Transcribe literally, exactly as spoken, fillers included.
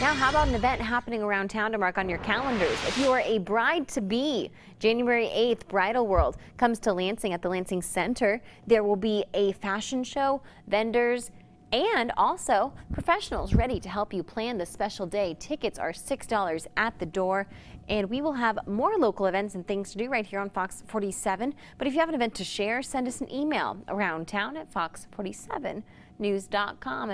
Now, how about an event happening around town to mark on your calendars? If you are a bride-to-be, January eighth, Bridal World comes to Lansing at the Lansing Center. There will be a fashion show, vendors, and also professionals ready to help you plan the special day. Tickets are six dollars at the door, and we will have more local events and things to do right here on Fox forty-seven. But if you have an event to share, send us an email, aroundtown at fox forty-seven news dot com.